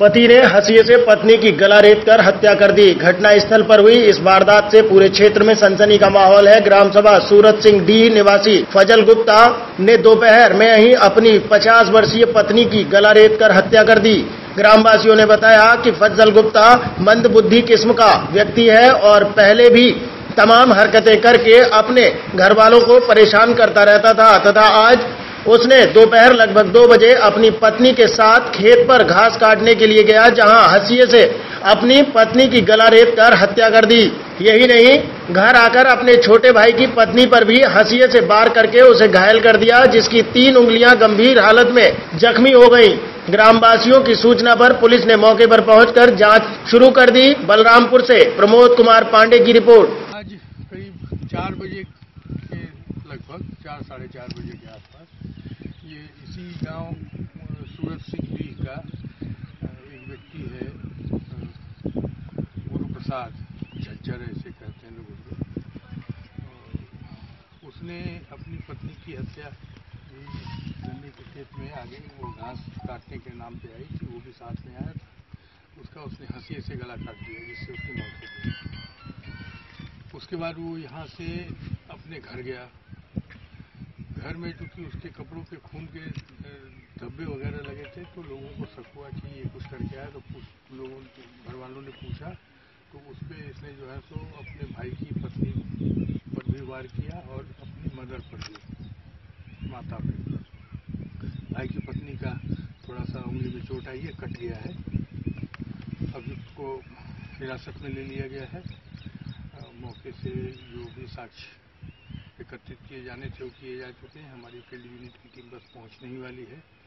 पति ने हंसिये से पत्नी की गला रेत कर हत्या कर दी। घटना स्थल पर हुई इस वारदात से पूरे क्षेत्र में सनसनी का माहौल है। ग्राम सभा सूरत सिंह डी निवासी फजल गुप्ता ने दोपहर में ही अपनी 50 वर्षीय पत्नी की गला रेत कर हत्या कर दी। ग्रामवासियों ने बताया कि फजल गुप्ता मंदबुद्धि किस्म का व्यक्ति है और पहले भी तमाम हरकतें करके अपने घर वालों को परेशान करता रहता था तथा आज उसने दोपहर लगभग 2 बजे अपनी पत्नी के साथ खेत पर घास काटने के लिए गया, जहां हंसिये से अपनी पत्नी की गला रेत कर हत्या कर दी। यही नहीं, घर आकर अपने छोटे भाई की पत्नी पर भी हंसिये से वार करके उसे घायल कर दिया, जिसकी 3 उंगलियां गंभीर हालत में जख्मी हो गयी। ग्रामवासियों की सूचना पर पुलिस ने मौके पर पहुंचकर जांच शुरू कर दी। बलरामपुर से प्रमोद कुमार पांडे की रिपोर्ट। आज करीब 4 बजे के लगभग 4 साढ़े 4 बजे के आसपास ये इसी गांव सूरत सिंह जी का एक व्यक्ति है, मुरुप्रसाद झज्जर ऐसे कहते हैं लोग, उसने अपनी पत्नी की हत्या गन्ने के खेत में आ गई। वो घास काटने के नाम पे आई कि वो भी साथ में आया था, उसका उसने हंसिये से गला काट दिया, जिससे उसकी मौत हो गई। उसके बाद वो यहाँ से अपने घर गया। घर में चूँकि उसके कपड़ों पे खून के धब्बे वगैरह लगे थे तो लोगों को शक हुआ कि ये कुछ करके आया, तो लोगों ने, घर वालों ने पूछा तो उस पर इसने जो है सो अपने भाई की पत्नी पर भी वार किया और अपनी मदर पर भी, माता पे। भाई की पत्नी का थोड़ा सा उंगली में चोट आई है, कट गया है। अभियुक्त को हिरासत में ले लिया गया है। मौके से जो भी साक्ष्य एकत्रित किए जाने थे वो किए जा चुके हैं। हमारी फील्ड यूनिट की टीम बस पहुंचने ही वाली है।